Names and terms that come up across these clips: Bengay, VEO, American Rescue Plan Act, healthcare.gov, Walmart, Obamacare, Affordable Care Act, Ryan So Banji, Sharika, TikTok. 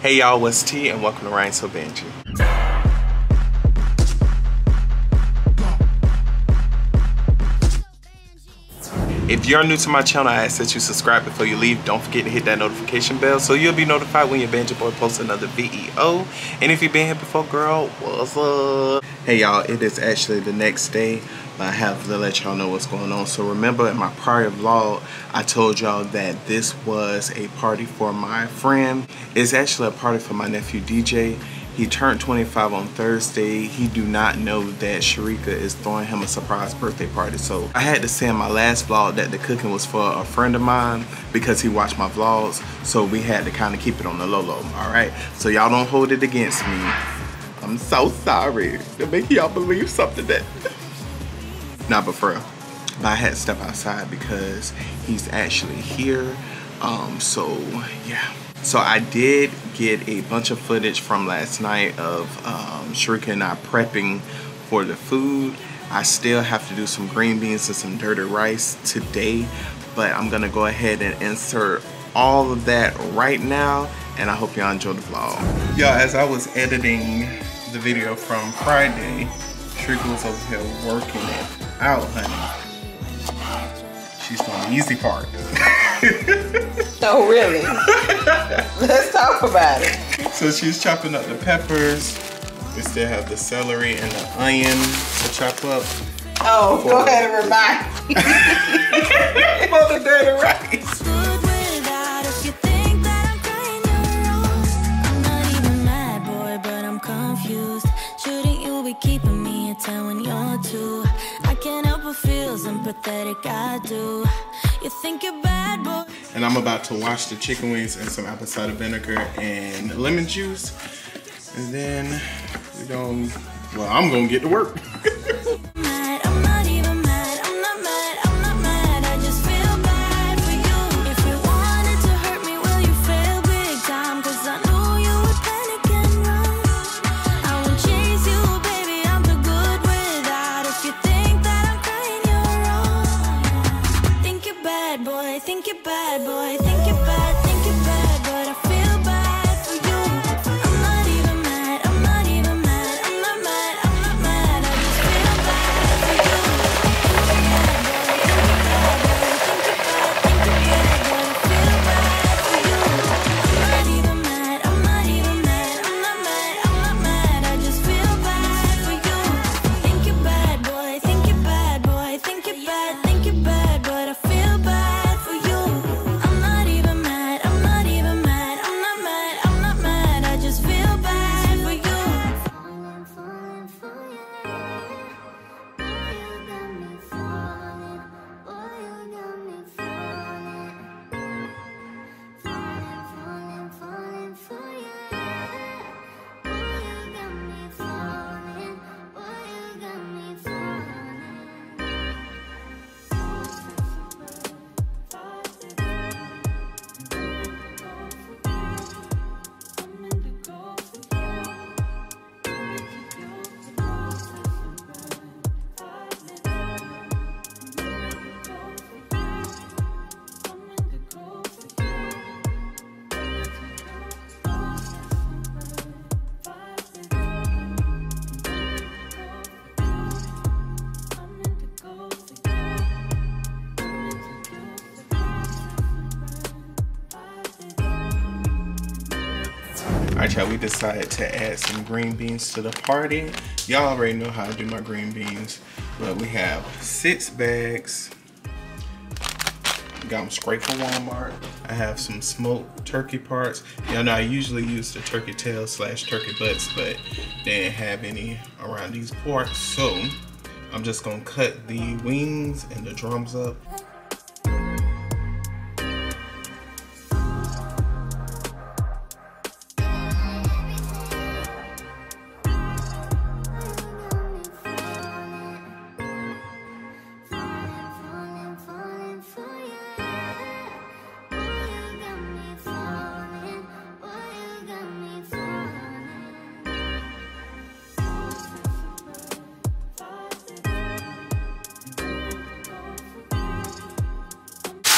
Hey y'all, it's T and welcome to Ryan So Banji. If you're new to my channel, I ask that you subscribe before you leave. Don't forget to hit that notification bell so you'll be notified when your Banji boy posts another VEO. And if you've been here before, girl, what's up? Hey y'all, it is actually the next day, but I have to let y'all know what's going on. So remember in my prior vlog, I told y'all that this was a party for my friend. It's actually a party for my nephew DJ. He turned 25 on Thursday. He do not know that Sharika is throwing him a surprise birthday party. So I had to say in my last vlog that the cooking was for a friend of mine because he watched my vlogs. So we had to kind of keep it on the low-low, all right? So y'all don't hold it against me. I'm so sorry to make y'all believe something that... Nah, but for real. But I had to step outside because he's actually here. So yeah. So I did get a bunch of footage from last night of Sharika and I prepping for the food. I still have to do some green beans and some dirty rice today, but I'm gonna go ahead and insert all of that right now, and I hope y'all enjoy the vlog. Y'all, as I was editing the video from Friday, Sharika was over here working it out, honey. She's on the easy part. Oh, really? Let's talk about it. So she's chopping up the peppers. We still have the celery and the onion to chop up. Oh, go ahead and remind me. Mother dirty rice. And I'm about to wash the chicken wings in some apple cider vinegar and lemon juice. And then we're gonna, well, I'm gonna get to work. Alright y'all, we decided to add some green beans to the party. Y'all already know how I do my green beans, but we have 6 bags. Got them straight from Walmart. I have some smoked turkey parts. Y'all know I usually use the turkey tail / turkey butts, but they didn't have any around these parts. So I'm just gonna cut the wings and the drums up.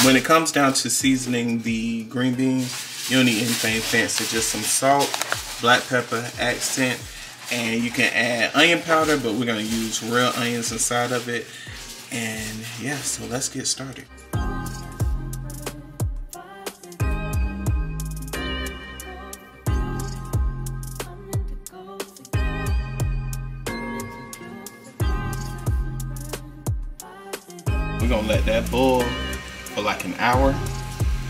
When it comes down to seasoning the green beans, You don't need anything fancy, just some salt, black pepper, accent, and you can add onion powder, but we're gonna use real onions inside of it. And yeah, so let's get started. We're gonna let that boil for like an hour,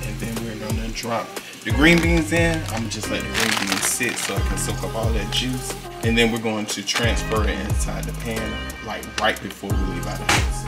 and then we're gonna drop the green beans in. I'm just letting the green beans sit so I can soak up all that juice. And then we're going to transfer it inside the pan, like right before we leave out of the house.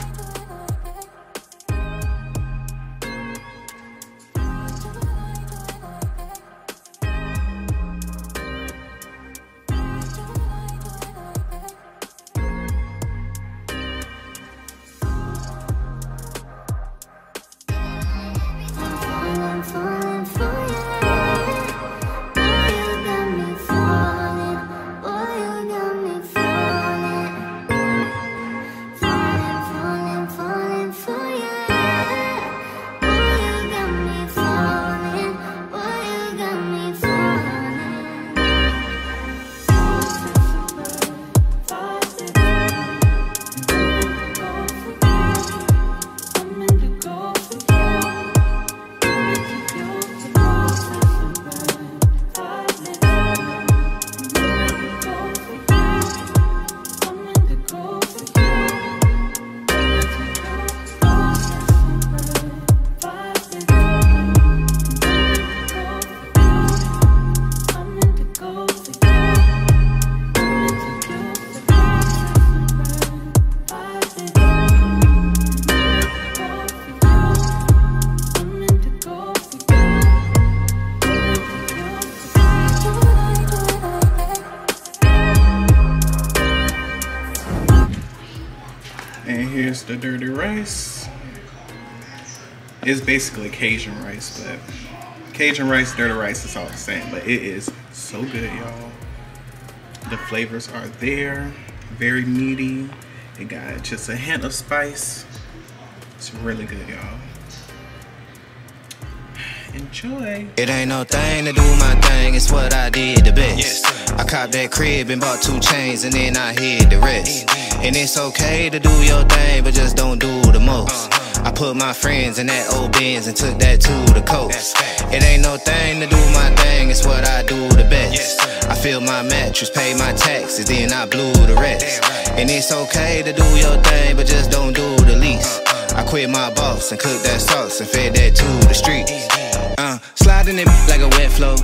Here's the dirty rice. It's basically Cajun rice, but Cajun rice, dirty rice, it's all the same, but it is so good, y'all. The flavors are there, very meaty. It got just a hint of spice. It's really good, y'all. Enjoy. It ain't no thing to do my thing, it's what I did the best. Yes. I copped that crib and bought 2 chains and then I hid the rest. And it's okay to do your thing, but just don't do the most. I put my friends in that old Benz and took that to the coast. It ain't no thing to do my thing, it's what I do the best. I filled my mattress, paid my taxes, then I blew the rest. And it's okay to do your thing, but just don't do the least. I quit my boss and cooked that sauce and fed that to the street. Sliding it like a wet flow,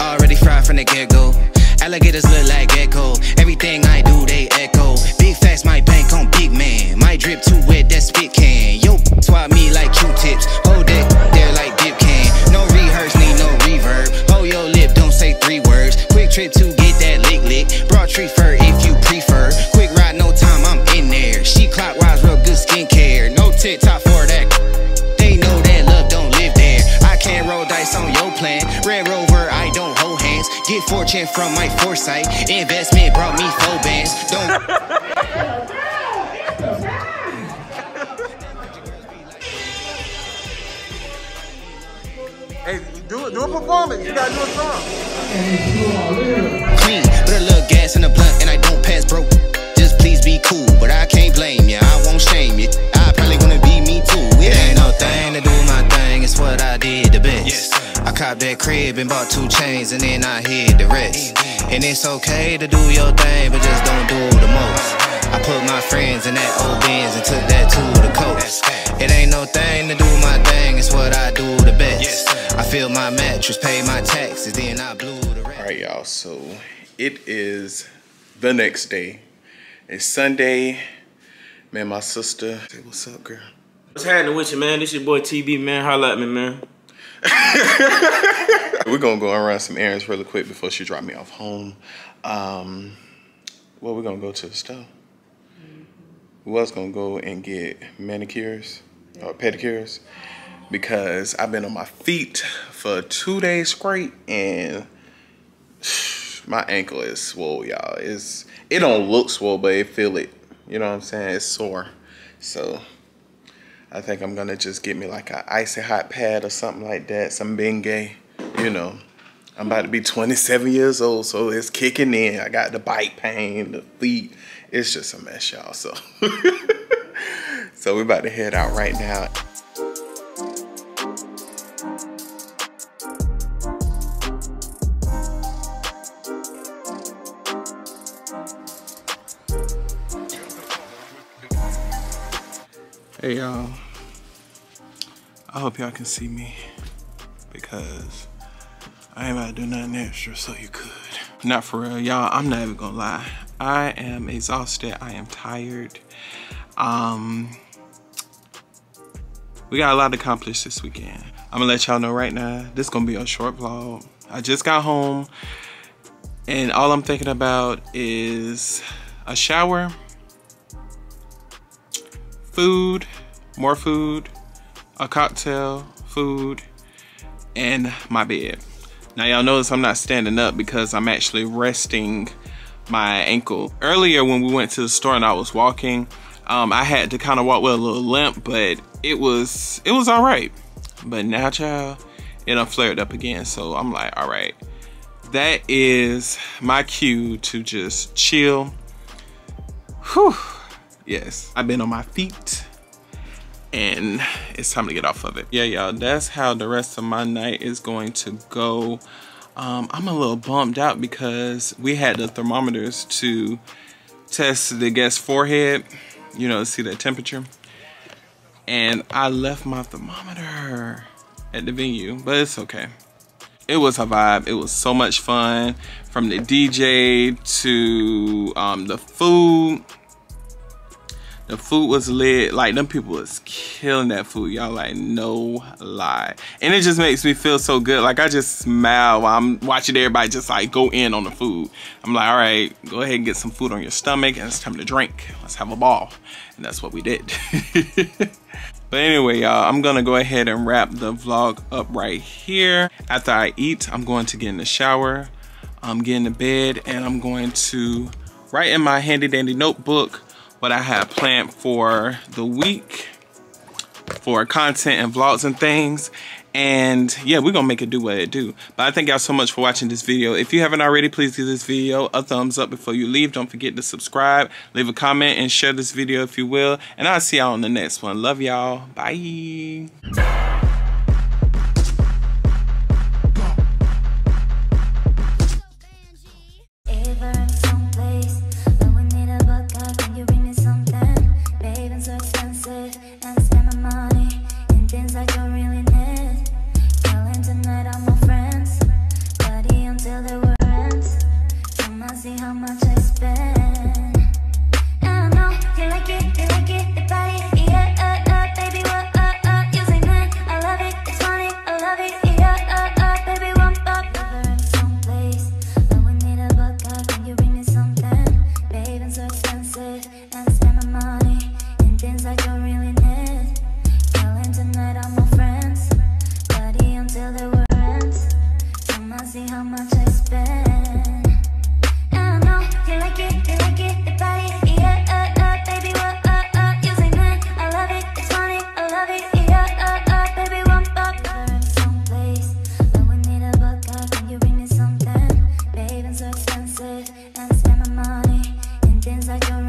already fried from the get-go. Alligators look like gecko. Everything I do, they echo. Big facts, my bank on big man. My drip too wet, that spit can. Yo, swap me like Q-tips. Hold it there like dip can. No rehearse, need no reverb. Hold your lip, don't say 3 words. Quick trip to get that lick. Broad tree fur if you prefer. Quick ride, no time, I'm in there. She clockwise, real good skincare. No TikTok for that. They know that love don't live there. I can't roll dice on your plan. Red Rover, I don't hold hands. Get fortune from my foresight. Investment brought me 4 bands. Don't. Hey, do a performance. You gotta do a song. Clean, but a little gas in the blunt, and I don't pass broke. Just please be cool, but I can't blame ya. I won't shame ya. I probably wanna be me too. It ain't no thing to do my thing. It's what I did the best. Yes. I copped that crib and bought 2 chains and then I hid the rest. And it's okay to do your thing, but just don't do the most. I put my friends in that old Benz and took that to the coast. It ain't no thing to do my thing, it's what I do the best. I filled my mattress, paid my taxes, then I blew the rest. Alright y'all, so it is the next day. It's Sunday. Man, my sister. Hey, what's up, girl? What's happening with you, man? This your boy TB, man. Holla at me, man. We're gonna go and run some errands really quick before she drop me off home. Well, we're gonna go to the store. We was gonna go and get manicures or pedicures because I've been on my feet for 2 days straight and my ankle is swole, y'all. It don't look swole, but it feel it. You know what I'm saying? It's sore. So I think I'm gonna just get me like an icy hot pad or something like that, some Bengay, you know, I'm about to be 27 years old, so it's kicking in. I got the bike pain, the feet. It's just a mess, y'all. So, we're about to head out right now. Hey y'all, I hope y'all can see me because I ain't about to do nothing extra so you could. Not for real, y'all, I'm not even gonna lie. I am exhausted, I am tired. We got a lot to accomplish this weekend. I'm gonna let y'all know right now, this is gonna be a short vlog. I just got home and all I'm thinking about is a shower, food, more food, a cocktail, food, and my bed. Now y'all notice I'm not standing up because I'm actually resting my ankle. Earlier when we went to the store and I was walking, I had to kind of walk with a little limp, but it was all right. But now child, it done flared up again. So I'm like, all right, that is my cue to just chill. Whew. Yes, I've been on my feet and it's time to get off of it. Yeah, y'all, that's how the rest of my night is going to go. I'm a little bummed out because we had the thermometers to test the guest's forehead, you know, to see their temperature. And I left my thermometer at the venue, but it's okay. It was a vibe. It was so much fun, from the DJ to the food. The food was lit, like them people was killing that food, y'all, like no lie. And it just makes me feel so good. Like I just smile while I'm watching everybody just like go in on the food. I'm like, all right, go ahead and get some food on your stomach and it's time to drink. Let's have a ball. And that's what we did. But anyway, y'all, I'm gonna go ahead and wrap the vlog up right here. After I eat, I'm going to get in the shower, I'm getting to bed, and I'm going to write in my handy dandy notebook what I have planned for the week for content and vlogs and things. And yeah, we're gonna make it do what it do. But I thank y'all so much for watching this video. If you haven't already, please give this video a thumbs up before you leave. Don't forget to subscribe, leave a comment, and share this video if you will. And I'll see y'all on the next one. Love y'all. Bye. I don't